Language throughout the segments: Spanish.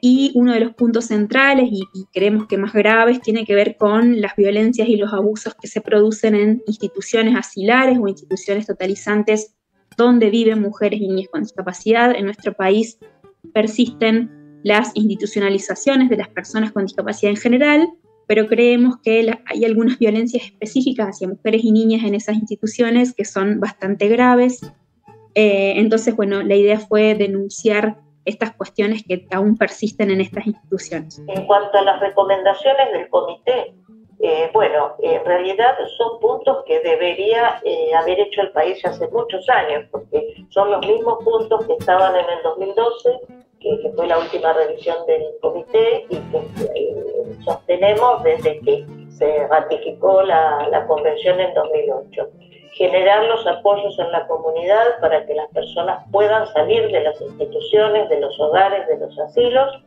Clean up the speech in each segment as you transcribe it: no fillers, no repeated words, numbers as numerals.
Y uno de los puntos centrales, y creemos que más graves, tiene que ver con las violencias y los abusos que se producen en instituciones asilares o instituciones totalizantes donde viven mujeres y niñas con discapacidad. En nuestro país persisten las institucionalizaciones de las personas con discapacidad en general, pero creemos que hay algunas violencias específicas hacia mujeres y niñas en esas instituciones que son bastante graves. Entonces, bueno, la idea fue denunciar estas cuestiones que aún persisten en estas instituciones. En cuanto a las recomendaciones del comité, bueno, en realidad son puntos que debería haber hecho el país hace muchos años, porque son los mismos puntos que estaban en el 2012, que fue la última revisión del comité, y que sostenemos desde que se ratificó la convención en 2008. Generar los apoyos en la comunidad para que las personas puedan salir de las instituciones, de los hogares, de los asilos,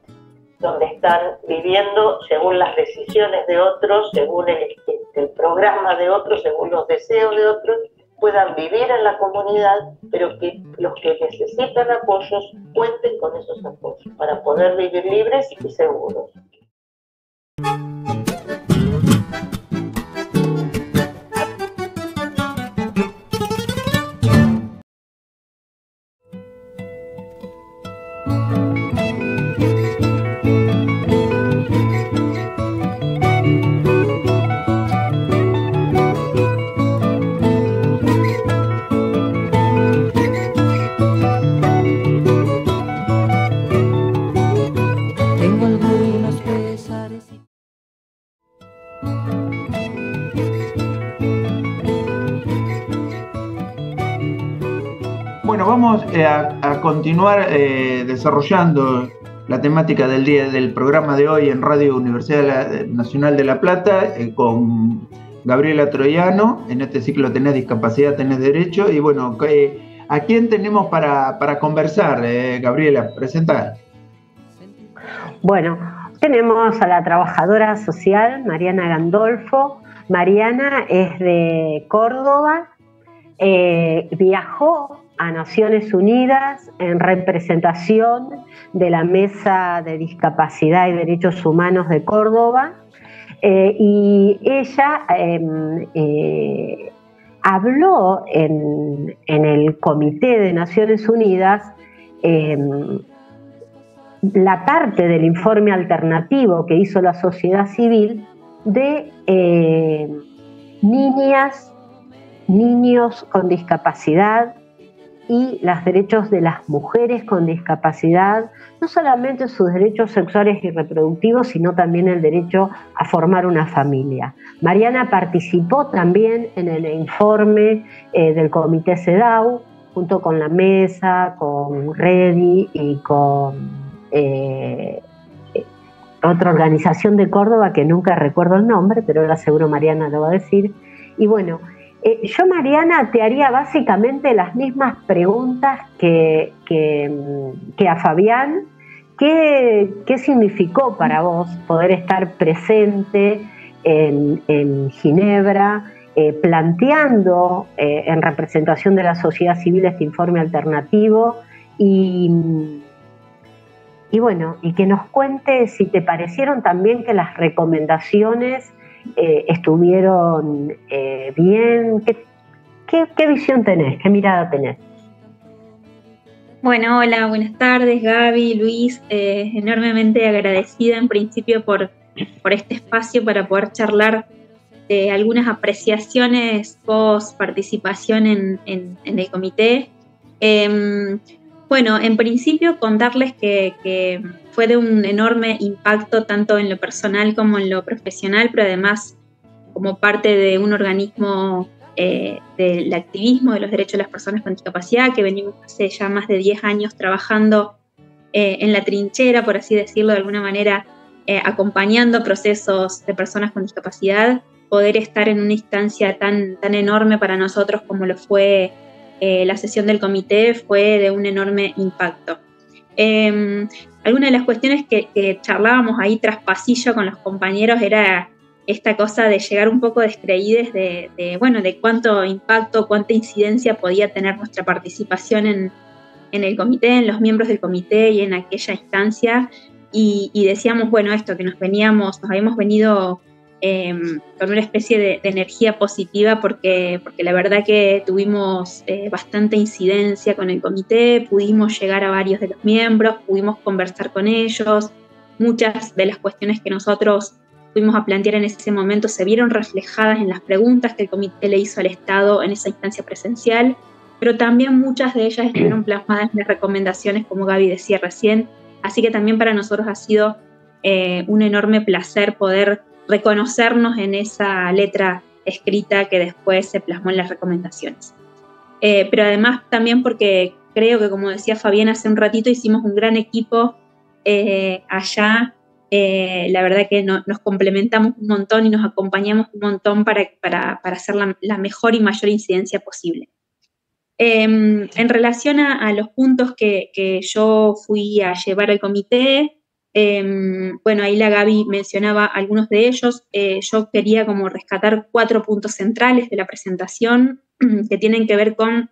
donde están viviendo según las decisiones de otros, según el programa de otros, según los deseos de otros, puedan vivir en la comunidad, pero que los que necesitan apoyos cuenten con esos apoyos para poder vivir libres y seguros. Vamos a continuar desarrollando la temática del día del programa de hoy en Radio Universidad Nacional de La Plata con Gabriela Troiano. En este ciclo tenés discapacidad, tenés derecho. Y bueno, ¿a quién tenemos para conversar, Gabriela? Presentar. Bueno, tenemos a la trabajadora social Mariana Gandolfo. Mariana es de Córdoba, viajó a Naciones Unidas en representación de la Mesa de Discapacidad y Derechos Humanos de Córdoba, y ella habló en el Comité de Naciones Unidas la parte del informe alternativo que hizo la sociedad civil de niñas, niños con discapacidad y los derechos de las mujeres con discapacidad, no solamente sus derechos sexuales y reproductivos, sino también el derecho a formar una familia. Mariana participó también en el informe del Comité CEDAW, junto con la Mesa, con Redi y con otra organización de Córdoba que nunca recuerdo el nombre, pero ahora seguro Mariana lo va a decir. Y bueno, yo, Mariana, te haría básicamente las mismas preguntas que a Fabián. ¿Qué significó para vos poder estar presente en Ginebra, planteando en representación de la sociedad civil este informe alternativo? Y bueno, y que nos cuentes si te parecieron también que las recomendaciones estuvieron bien. ¿Qué visión tenés? ¿Qué mirada tenés? Bueno, hola, buenas tardes, Gaby, Luis. Enormemente agradecida en principio por este espacio para poder charlar de algunas apreciaciones post participación en el comité. Bueno, en principio contarles que fue de un enorme impacto tanto en lo personal como en lo profesional, pero además como parte de un organismo del activismo de los derechos de las personas con discapacidad, que venimos hace ya más de 10 años trabajando en la trinchera, por así decirlo de alguna manera, acompañando procesos de personas con discapacidad. Poder estar en una instancia tan enorme para nosotros como lo fue la sesión del comité fue de un enorme impacto. Algunas de las cuestiones que charlábamos ahí tras pasillo con los compañeros era esta cosa de llegar un poco descreídos de cuánto impacto, cuánta incidencia podía tener nuestra participación en el comité, en los miembros del comité y en aquella instancia. y decíamos, bueno, esto, que nos habíamos venido con una especie de energía positiva porque la verdad que tuvimos bastante incidencia con el comité, pudimos llegar a varios de los miembros, pudimos conversar con ellos, muchas de las cuestiones que nosotros fuimos a plantear en ese momento se vieron reflejadas en las preguntas que el comité le hizo al Estado en esa instancia presencial, pero también muchas de ellas estuvieron plasmadas en las recomendaciones, como Gaby decía recién, así que también para nosotros ha sido un enorme placer poder reconocernos en esa letra escrita que después se plasmó en las recomendaciones. Pero además también porque creo que, como decía Fabiana hace un ratito, hicimos un gran equipo allá. La verdad que nos complementamos un montón y nos acompañamos un montón para hacer la mejor y mayor incidencia posible. En relación a los puntos que yo fui a llevar al comité, bueno, ahí la Gaby mencionaba algunos de ellos. Yo quería como rescatar 4 puntos centrales de la presentación que tienen que ver con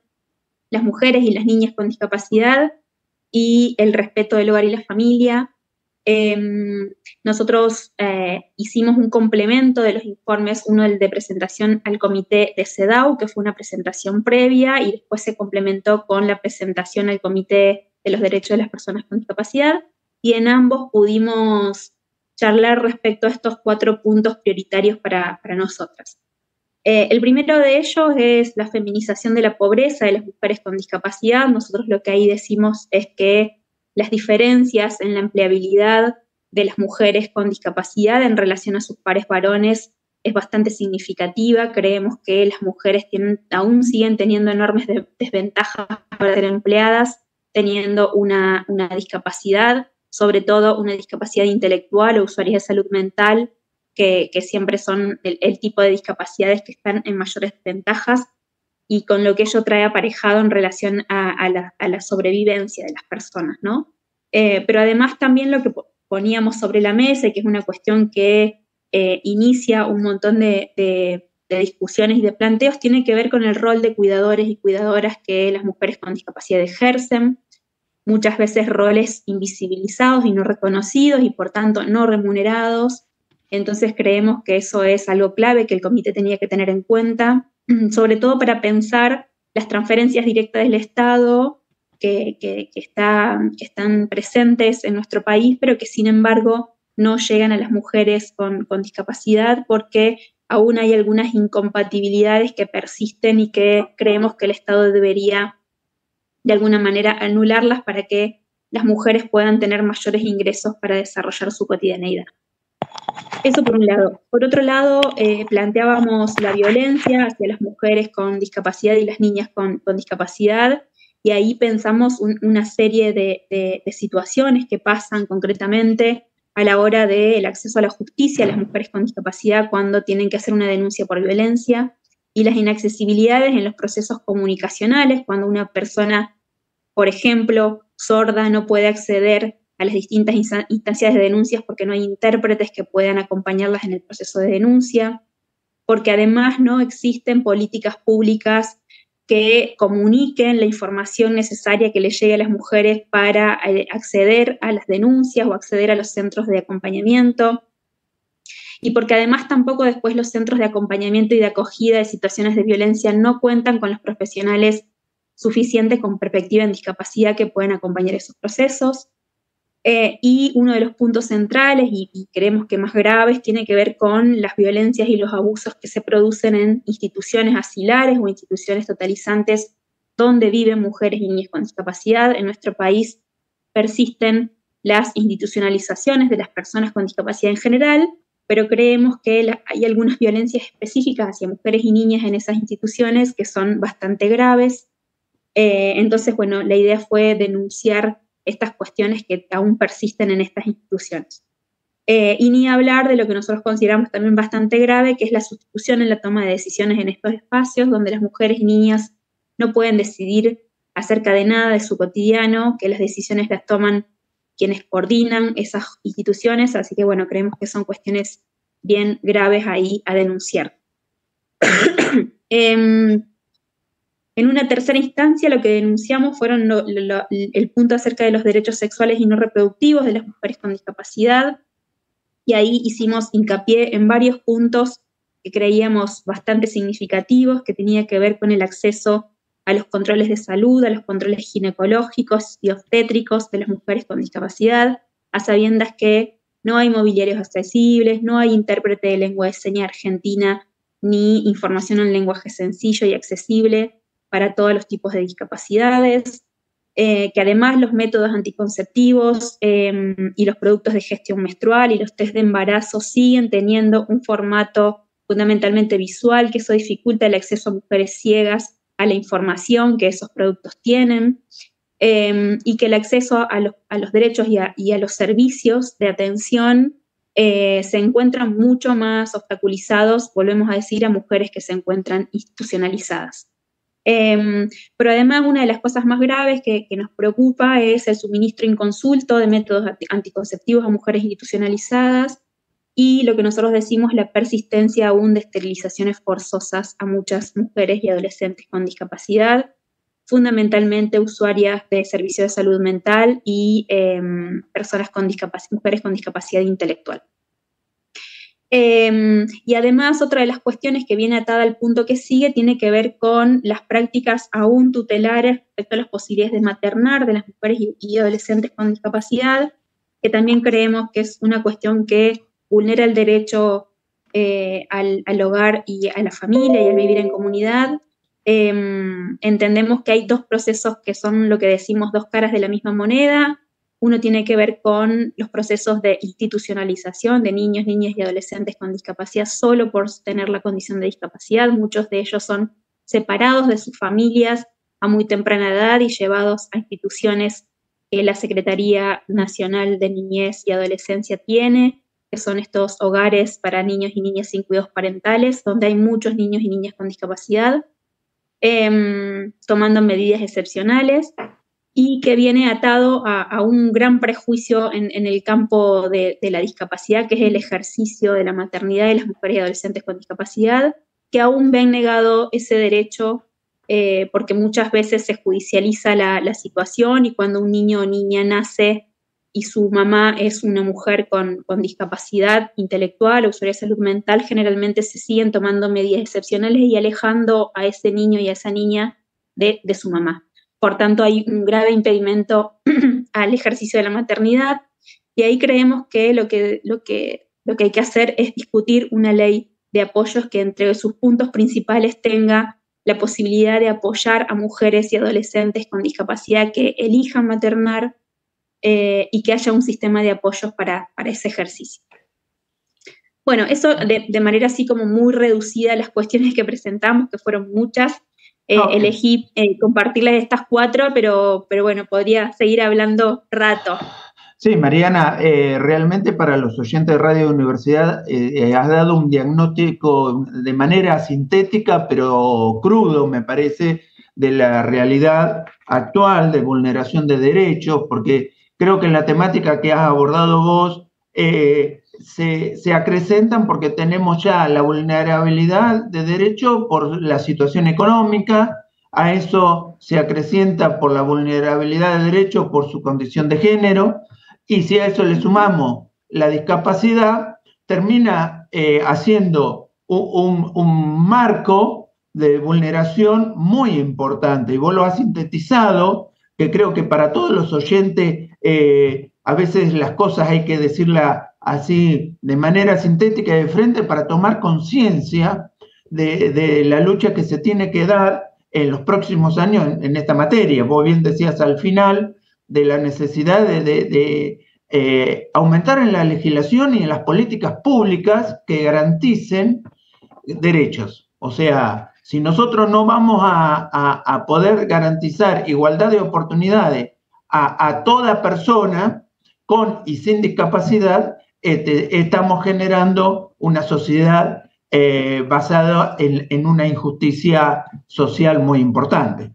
las mujeres y las niñas con discapacidad y el respeto del hogar y la familia. Nosotros hicimos un complemento de los informes, uno el de presentación al comité de CEDAW, que fue una presentación previa, y después se complementó con la presentación al Comité de los Derechos de las Personas con Discapacidad, y en ambos pudimos charlar respecto a estos 4 puntos prioritarios para nosotras. El primero de ellos es la feminización de la pobreza de las mujeres con discapacidad. Nosotros lo que ahí decimos es que las diferencias en la empleabilidad de las mujeres con discapacidad en relación a sus pares varones es bastante significativa. Creemos que las mujeres aún siguen teniendo enormes desventajas para ser empleadas, teniendo una discapacidad, sobre todo una discapacidad intelectual o usuarios de salud mental, que siempre son el tipo de discapacidades que están en mayores desventajas, y con lo que ello trae aparejado en relación a la sobrevivencia de las personas, ¿no? Pero además también lo que poníamos sobre la mesa, y que es una cuestión que inicia un montón de discusiones y de planteos, tiene que ver con el rol de cuidadores y cuidadoras que las mujeres con discapacidad ejercen, muchas veces roles invisibilizados y no reconocidos y por tanto no remunerados. Entonces creemos que eso es algo clave que el comité tenía que tener en cuenta, sobre todo para pensar las transferencias directas del Estado que están presentes en nuestro país, pero que sin embargo no llegan a las mujeres con discapacidad porque aún hay algunas incompatibilidades que persisten y que creemos que el Estado debería de alguna manera anularlas para que las mujeres puedan tener mayores ingresos para desarrollar su cotidianeidad. Eso por un lado. Por otro lado, planteábamos la violencia hacia las mujeres con discapacidad y las niñas con discapacidad, y ahí pensamos una serie de situaciones que pasan concretamente a la hora del acceso a la justicia a las mujeres con discapacidad cuando tienen que hacer una denuncia por violencia, y las inaccesibilidades en los procesos comunicacionales, cuando una persona, por ejemplo, sorda, no puede acceder a las distintas instancias de denuncias porque no hay intérpretes que puedan acompañarlas en el proceso de denuncia, porque además no existen políticas públicas que comuniquen la información necesaria que les llegue a las mujeres para acceder a las denuncias o acceder a los centros de acompañamiento, y porque además tampoco después los centros de acompañamiento y de acogida de situaciones de violencia no cuentan con los profesionales suficientes con perspectiva en discapacidad que puedan acompañar esos procesos. Y uno de los puntos centrales, y creemos que más graves, tiene que ver con las violencias y los abusos que se producen en instituciones asilares o instituciones totalizantes donde viven mujeres y niñas con discapacidad. En nuestro país persisten las institucionalizaciones de las personas con discapacidad en general, pero creemos que hay algunas violencias específicas hacia mujeres y niñas en esas instituciones que son bastante graves. Entonces, bueno, la idea fue denunciar estas cuestiones que aún persisten en estas instituciones. Y ni hablar de lo que nosotros consideramos también bastante grave, que es la sustitución en la toma de decisiones en estos espacios, donde las mujeres y niñas no pueden decidir acerca de nada de su cotidiano, que las decisiones las toman quienes coordinan esas instituciones, así que bueno, creemos que son cuestiones bien graves ahí a denunciar. En una tercera instancia, lo que denunciamos fueron el punto acerca de los derechos sexuales y no reproductivos de las mujeres con discapacidad, y ahí hicimos hincapié en varios puntos que creíamos bastante significativos, que tenía que ver con el acceso a los controles de salud, a los controles ginecológicos y obstétricos de las mujeres con discapacidad, a sabiendas que no hay mobiliarios accesibles, no hay intérprete de lengua de señas argentina, ni información en lenguaje sencillo y accesible para todos los tipos de discapacidades, que además los métodos anticonceptivos y los productos de gestión menstrual y los test de embarazo siguen teniendo un formato fundamentalmente visual, que eso dificulta el acceso a mujeres ciegas a la información que esos productos tienen, y que el acceso a los derechos y a los servicios de atención se encuentran mucho más obstaculizados, volvemos a decir, a mujeres que se encuentran institucionalizadas. Pero además una de las cosas más graves que nos preocupa es el suministro inconsulto de métodos anticonceptivos a mujeres institucionalizadas, y lo que nosotros decimos, la persistencia aún de esterilizaciones forzosas a muchas mujeres y adolescentes con discapacidad, fundamentalmente usuarias de servicios de salud mental y mujeres con discapacidad intelectual. Y además, otra de las cuestiones que viene atada al punto que sigue tiene que ver con las prácticas aún tutelares respecto a las posibilidades de maternar de las mujeres y adolescentes con discapacidad, que también creemos que es una cuestión que vulnera el derecho al hogar y a la familia y al vivir en comunidad. Entendemos que hay dos procesos que son lo que decimos dos caras de la misma moneda. Uno tiene que ver con los procesos de institucionalización de niños, niñas y adolescentes con discapacidad solo por tener la condición de discapacidad. Muchos de ellos son separados de sus familias a muy temprana edad y llevados a instituciones que la Secretaría Nacional de Niñez y Adolescencia tiene, que son estos hogares para niños y niñas sin cuidados parentales, donde hay muchos niños y niñas con discapacidad, tomando medidas excepcionales, y que viene atado a un gran prejuicio en el campo de la discapacidad, que es el ejercicio de la maternidad de las mujeres y adolescentes con discapacidad, que aún ven negado ese derecho porque muchas veces se judicializa la situación, y cuando un niño o niña nace y su mamá es una mujer con discapacidad intelectual o usuaria de salud mental, generalmente se siguen tomando medidas excepcionales y alejando a ese niño y a esa niña de su mamá. Por tanto, hay un grave impedimento al ejercicio de la maternidad, y ahí creemos que lo que hay que hacer es discutir una ley de apoyos que entre sus puntos principales tenga la posibilidad de apoyar a mujeres y adolescentes con discapacidad que elijan maternar, y que haya un sistema de apoyos para ese ejercicio. Bueno, eso de manera así como muy reducida las cuestiones que presentamos, que fueron muchas. Elegí compartirles estas cuatro, pero bueno, podría seguir hablando rato. Sí, Mariana, realmente para los oyentes de Radio Universidad has dado un diagnóstico de manera sintética, pero crudo, me parece, de la realidad actual de vulneración de derechos, porque creo que en la temática que has abordado vos se acrecentan, porque tenemos ya la vulnerabilidad de derechos por la situación económica, a eso se acrecienta por la vulnerabilidad de derechos por su condición de género, y si a eso le sumamos la discapacidad, termina haciendo un marco de vulneración muy importante, y vos lo has sintetizado, que creo que para todos los oyentes a veces las cosas hay que decirlas así de manera sintética y de frente para tomar conciencia de la lucha que se tiene que dar en los próximos años en esta materia. Vos bien decías al final de la necesidad de aumentar en la legislación y en las políticas públicas que garanticen derechos. O sea, si nosotros no vamos a poder garantizar igualdad de oportunidades a toda persona con y sin discapacidad, estamos generando una sociedad basada en una injusticia social muy importante.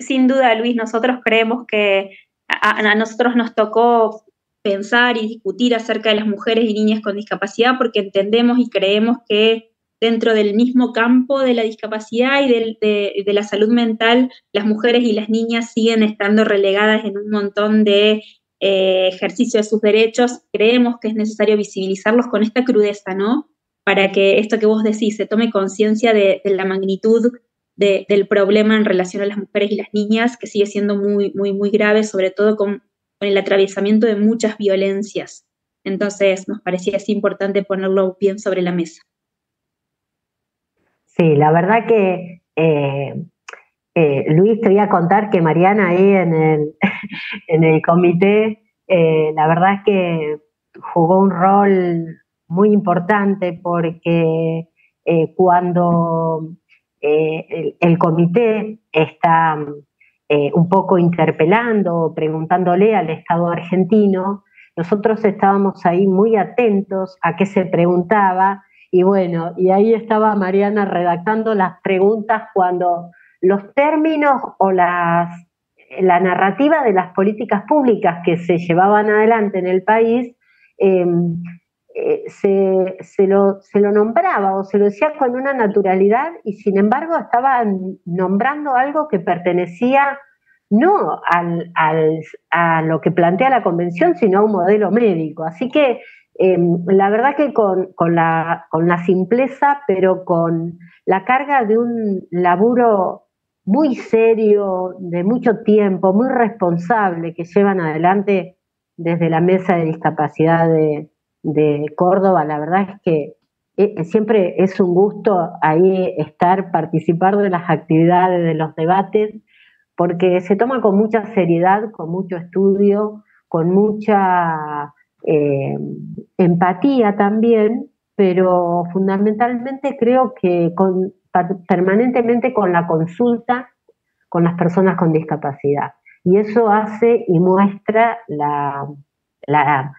Sin duda, Luis, nosotros creemos que a nosotros nos tocó pensar y discutir acerca de las mujeres y niñas con discapacidad porque entendemos y creemos que dentro del mismo campo de la discapacidad y de la salud mental, las mujeres y las niñas siguen estando relegadas en un montón de ejercicio de sus derechos. Creemos que es necesario visibilizarlos con esta crudeza, ¿no? Para que esto que vos decís se tome conciencia de la magnitud del problema en relación a las mujeres y las niñas, que sigue siendo muy, muy, muy grave, sobre todo con el atravesamiento de muchas violencias. Entonces, nos parecía así importante ponerlo bien sobre la mesa. Sí, la verdad que, Luis, te voy a contar que Mariana ahí en el comité, la verdad es que jugó un rol muy importante porque cuando el comité está un poco interpelando, preguntándole al Estado argentino, nosotros estábamos ahí muy atentos a qué se preguntaba. Y bueno, y ahí estaba Mariana redactando las preguntas cuando los términos o la narrativa de las políticas públicas que se llevaban adelante en el país se lo nombraba o se lo decía con una naturalidad y sin embargo estaban nombrando algo que pertenecía no a lo que plantea la Convención, sino a un modelo médico. Así que la verdad que con la simpleza, pero con la carga de un laburo muy serio, de mucho tiempo, muy responsable, que llevan adelante desde la Mesa de Discapacidad de Córdoba, la verdad es que siempre es un gusto ahí estar, participar de las actividades, de los debates, porque se toma con mucha seriedad, con mucho estudio, con mucha empatía también, pero fundamentalmente creo que permanentemente con la consulta con las personas con discapacidad. Y eso hace y muestra la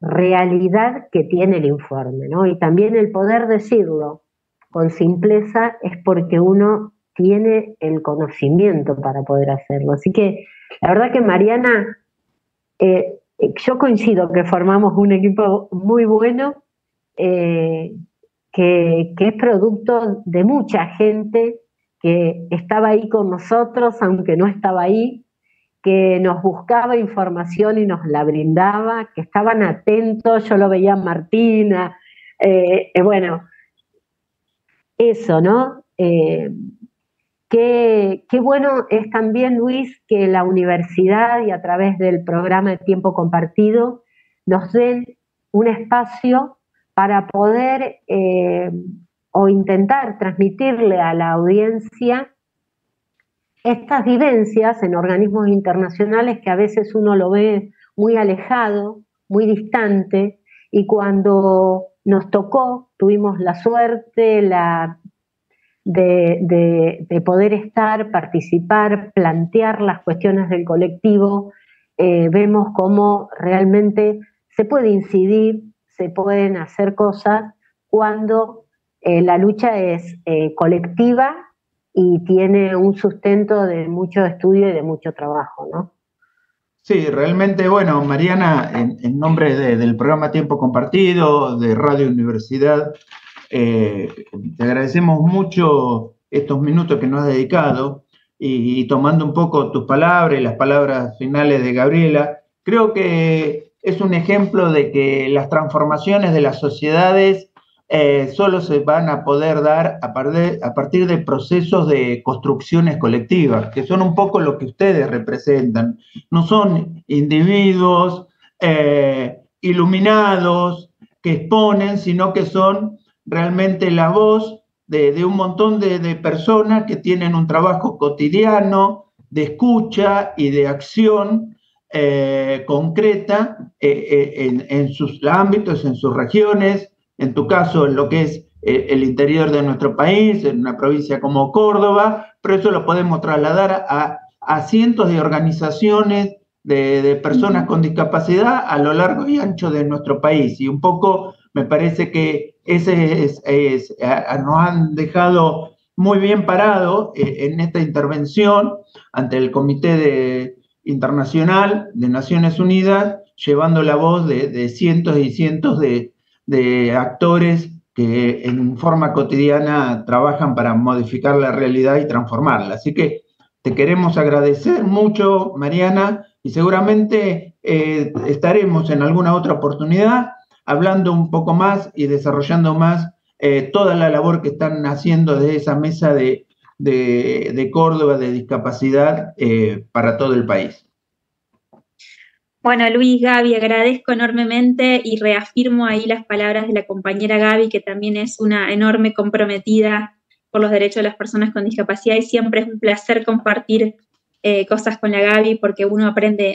realidad que tiene el informe, ¿no? Y también el poder decirlo con simpleza es porque uno tiene el conocimiento para poder hacerlo. Así que la verdad que Mariana, yo coincido que formamos un equipo muy bueno, que es producto de mucha gente que estaba ahí con nosotros, aunque no estaba ahí, que nos buscaba información y nos la brindaba, que estaban atentos, yo lo veía a Martina, bueno, eso, ¿no? Qué bueno es también, Luis, que la universidad y a través del programa de tiempo compartido nos den un espacio para poder o intentar transmitirle a la audiencia estas vivencias en organismos internacionales que a veces uno lo ve muy alejado, muy distante, y cuando nos tocó, tuvimos la suerte, de poder estar, participar, plantear las cuestiones del colectivo, vemos cómo realmente se puede incidir, se pueden hacer cosas cuando la lucha es colectiva y tiene un sustento de mucho estudio y de mucho trabajo, ¿no? Sí, realmente, bueno, Mariana, en nombre del programa Tiempo Compartido, de Radio Universidad, te agradecemos mucho estos minutos que nos has dedicado y tomando un poco tus palabras y las palabras finales de Gabriela, creo que es un ejemplo de que las transformaciones de las sociedades solo se van a poder dar a partir de procesos de construcciones colectivas, que son un poco lo que ustedes representan. No son individuos iluminados que exponen, sino que son realmente la voz de un montón de personas que tienen un trabajo cotidiano de escucha y de acción concreta en sus ámbitos, en sus regiones, en tu caso en lo que es el interior de nuestro país, en una provincia como Córdoba, pero eso lo podemos trasladar a cientos de organizaciones de personas con discapacidad a lo largo y ancho de nuestro país. Y un poco me parece que nos han dejado muy bien parado en esta intervención ante el Comité Internacional de Naciones Unidas, llevando la voz de cientos y cientos de actores que en forma cotidiana trabajan para modificar la realidad y transformarla. Así que te queremos agradecer mucho, Mariana, y seguramente estaremos en alguna otra oportunidad hablando un poco más y desarrollando más toda la labor que están haciendo desde esa mesa de Córdoba de discapacidad para todo el país. Bueno, Luis, Gaby, agradezco enormemente y reafirmo ahí las palabras de la compañera Gaby, que también es una enorme comprometida por los derechos de las personas con discapacidad, y siempre es un placer compartir cosas con la Gaby, porque uno aprende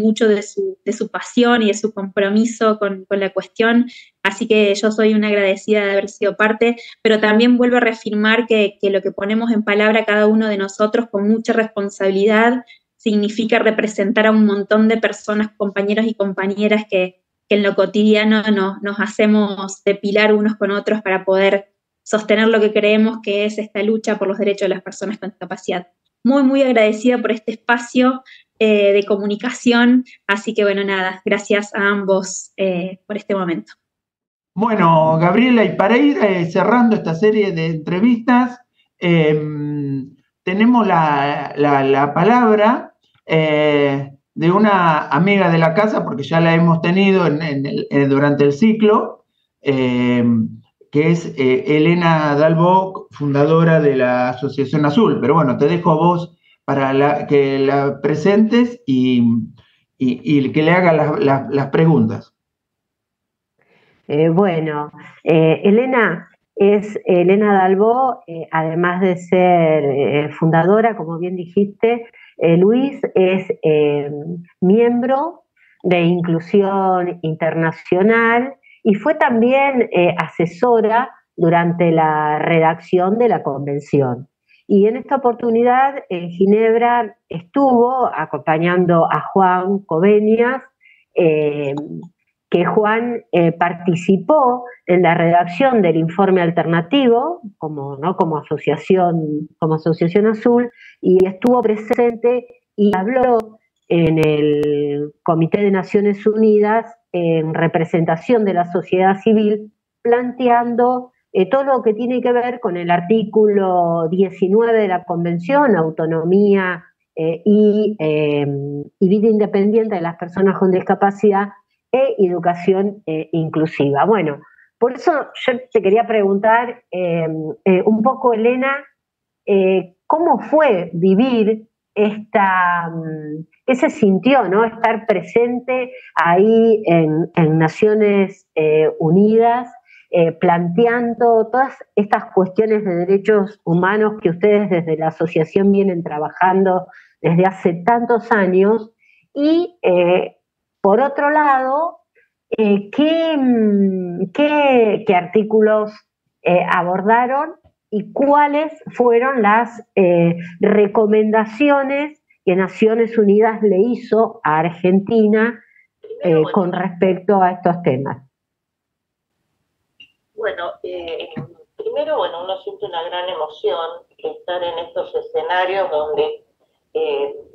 mucho de su pasión y de su compromiso con la cuestión, así que yo soy una agradecida de haber sido parte, pero también vuelvo a reafirmar que lo que ponemos en palabra cada uno de nosotros con mucha responsabilidad significa representar a un montón de personas, compañeros y compañeras que en lo cotidiano nos hacemos de pilar unos con otros para poder sostener lo que creemos que es esta lucha por los derechos de las personas con discapacidad. Muy, muy agradecida por este espacio de comunicación, así que bueno, nada, gracias a ambos por este momento. Bueno, Gabriela, y para ir cerrando esta serie de entrevistas, tenemos la palabra de una amiga de la casa, porque ya la hemos tenido durante el ciclo, que es Elena Dal Bó, fundadora de la Asociación Azul. Pero bueno, te dejo a vos para que la presentes y que le hagas las preguntas. Bueno, Elena es Elena Dal Bó, además de ser fundadora, como bien dijiste, Luis, es miembro de Inclusión Internacional, y fue también asesora durante la redacción de la convención. Y en esta oportunidad en Ginebra estuvo acompañando a Juan Coveñas, que Juan participó en la redacción del informe alternativo como Asociación Azul, y estuvo presente y habló en el Comité de Naciones Unidas en representación de la sociedad civil, planteando todo lo que tiene que ver con el artículo 19 de la Convención, autonomía y vida independiente de las personas con discapacidad e educación inclusiva. Bueno, por eso yo te quería preguntar un poco, Elena, ¿cómo fue vivir ¿qué se sintió, no? Estar presente ahí en Naciones Unidas, planteando todas estas cuestiones de derechos humanos que ustedes desde la asociación vienen trabajando desde hace tantos años, y por otro lado, ¿qué artículos abordaron? ¿Y cuáles fueron las recomendaciones que Naciones Unidas le hizo a Argentina con respecto a estos temas? Bueno, primero, bueno, uno siente una gran emoción estar en estos escenarios donde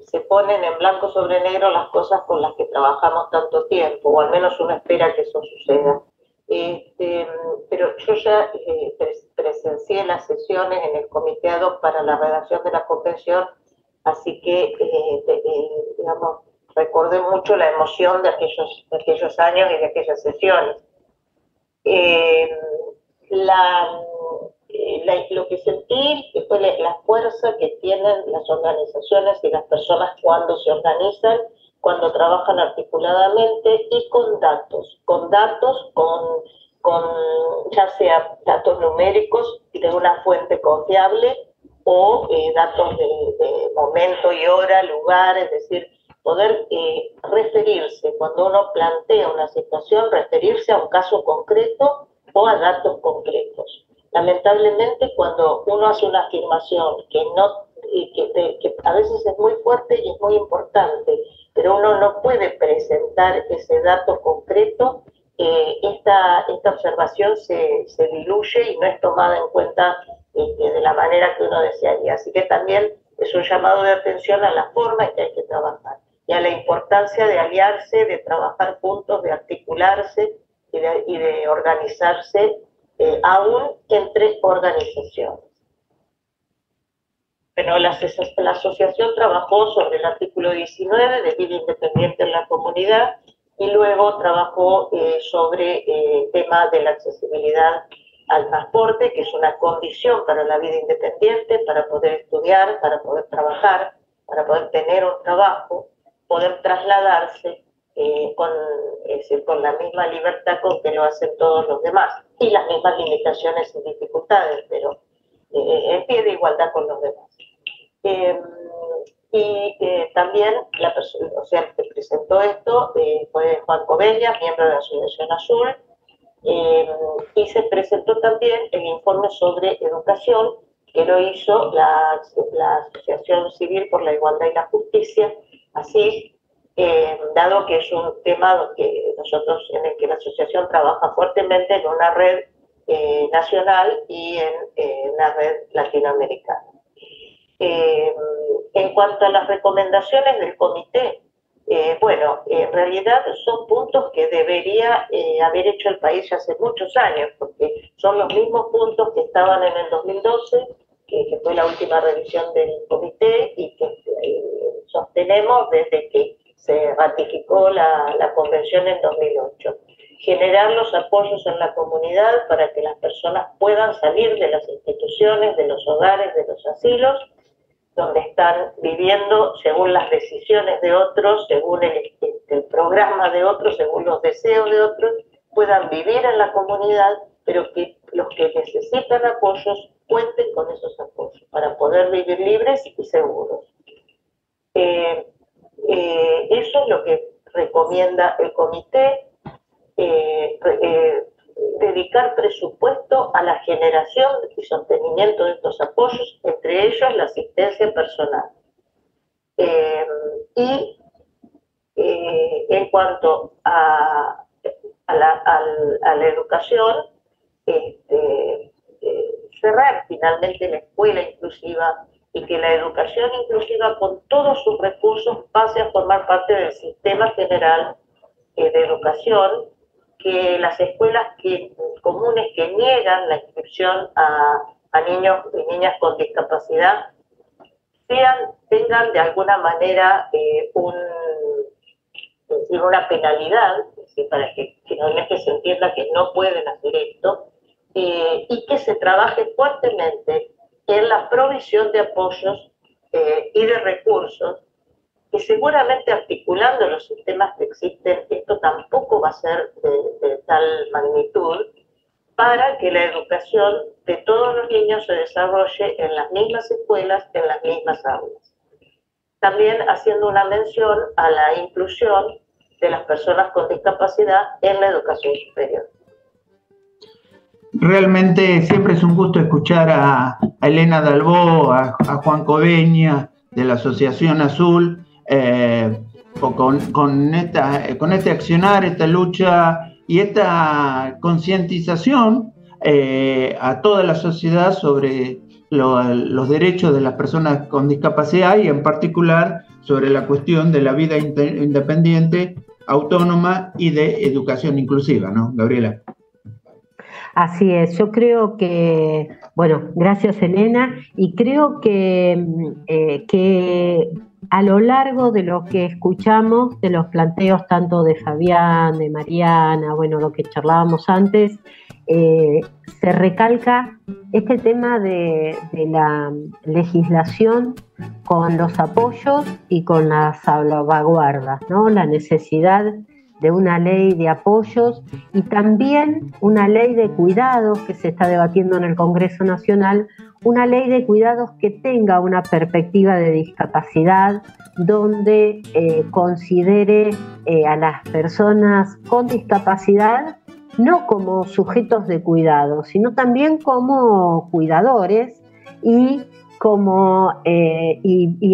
se ponen en blanco sobre negro las cosas con las que trabajamos tanto tiempo, o al menos uno espera que eso suceda. Pero yo ya presencié las sesiones en el comité ad hoc para la redacción de la convención, así que digamos, recordé mucho la emoción de aquellos años y de aquellas sesiones. Lo que sentí fue la fuerza que tienen las organizaciones y las personas cuando se organizan, cuando trabajan articuladamente y con datos, ya sea datos numéricos de una fuente confiable o datos de momento y hora, lugar, es decir, poder referirse, cuando uno plantea una situación, referirse a un caso concreto o a datos concretos. Lamentablemente, cuando uno hace una afirmación que a veces es muy fuerte y es muy importante, pero uno no puede presentar ese dato concreto, esta observación se diluye y no es tomada en cuenta de la manera que uno desearía. Así que también es un llamado de atención a la forma en que hay que trabajar y a la importancia de aliarse, de trabajar juntos, de articularse y de organizarse aún entre organizaciones. Bueno, la asociación trabajó sobre el artículo 19 de vida independiente en la comunidad y luego trabajó sobre el tema de la accesibilidad al transporte, que es una condición para la vida independiente, para poder estudiar, para poder trabajar, para poder tener un trabajo, poder trasladarse con la misma libertad con que lo hacen todos los demás y las mismas limitaciones y dificultades, pero en pie de igualdad con los demás. También la persona, o sea, que presentó esto fue Juan Coveñas, miembro de la Asociación Azul, y se presentó también el informe sobre educación que lo hizo la Asociación Civil por la Igualdad y la Justicia. Así, dado que es un tema que nosotros, en el que la asociación trabaja fuertemente en una red nacional y en una red latinoamericana. En cuanto a las recomendaciones del comité, bueno, en realidad son puntos que debería haber hecho el país hace muchos años, porque son los mismos puntos que estaban en el 2012, que fue la última revisión del comité y que sostenemos desde que se ratificó la convención en 2008. Generar los apoyos en la comunidad para que las personas puedan salir de las instituciones, de los hogares, de los asilos, donde están viviendo según las decisiones de otros, según el programa de otros, según los deseos de otros, puedan vivir en la comunidad, pero que los que necesitan apoyos cuenten con esos apoyos para poder vivir libres y seguros. Eso es lo que recomienda el comité. Dedicar presupuesto a la generación y sostenimiento de estos apoyos, entre ellos la asistencia personal. En cuanto a la educación, cerrar finalmente la escuela inclusiva y que la educación inclusiva con todos sus recursos pase a formar parte del sistema general de educación, que las escuelas comunes que niegan la inscripción a niños y niñas con discapacidad tengan de alguna manera una penalidad, es decir, para que finalmente se entienda que no pueden hacer esto, y que se trabaje fuertemente en la provisión de apoyos y de recursos, que seguramente articulando los sistemas que existen, esto tampoco va a ser de tal magnitud, para que la educación de todos los niños se desarrolle en las mismas escuelas, en las mismas aulas. También haciendo una mención a la inclusión de las personas con discapacidad en la educación superior. Realmente siempre es un gusto escuchar a Elena Dal Bó, a Juan Coveñas de la Asociación Azul, con este accionar, esta lucha y esta concientización a toda la sociedad sobre los derechos de las personas con discapacidad y en particular sobre la cuestión de la vida independiente, autónoma y de educación inclusiva, ¿no, Gabriela? Así es, yo creo que, bueno, gracias Elena, y creo que a lo largo de lo que escuchamos, de los planteos tanto de Fabián, de Mariana, bueno, lo que charlábamos antes, se recalca este tema de la legislación con los apoyos y con las salvaguardas, ¿no? La necesidad de una ley de apoyos y también una ley de cuidados que se está debatiendo en el Congreso Nacional, una ley de cuidados que tenga una perspectiva de discapacidad donde considere a las personas con discapacidad no como sujetos de cuidado, sino también como cuidadores y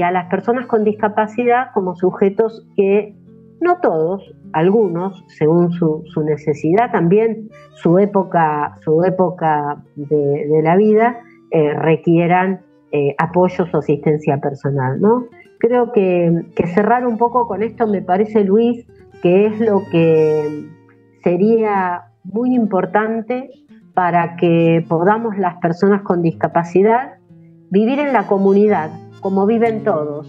a las personas con discapacidad como sujetos que no todos, algunos, según su necesidad, también su época de la vida, requieran apoyos o asistencia personal, ¿no? Creo que cerrar un poco con esto me parece, Luis, que es lo que sería muy importante para que podamos las personas con discapacidad vivir en la comunidad, como viven todos,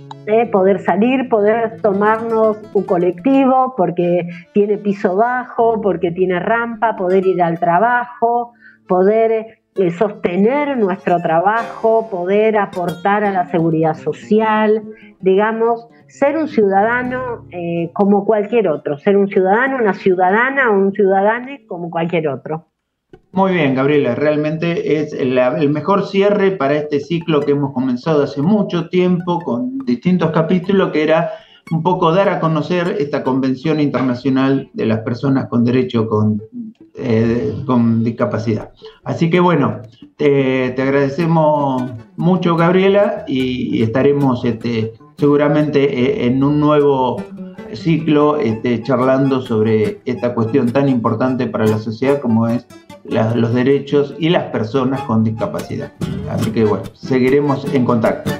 poder salir, poder tomarnos un colectivo porque tiene piso bajo, porque tiene rampa, poder ir al trabajo, poder sostener nuestro trabajo, poder aportar a la seguridad social, digamos, ser un ciudadano como cualquier otro, ser un ciudadano, una ciudadana o un ciudadano como cualquier otro. Muy bien, Gabriela, realmente es el mejor cierre para este ciclo que hemos comenzado hace mucho tiempo con distintos capítulos, que era un poco dar a conocer esta Convención Internacional de las Personas con Derecho con Discapacidad. Así que bueno, te agradecemos mucho, Gabriela, y estaremos seguramente en un nuevo ciclo charlando sobre esta cuestión tan importante para la sociedad como es los derechos y las personas con discapacidad. Así que bueno, seguiremos en contacto.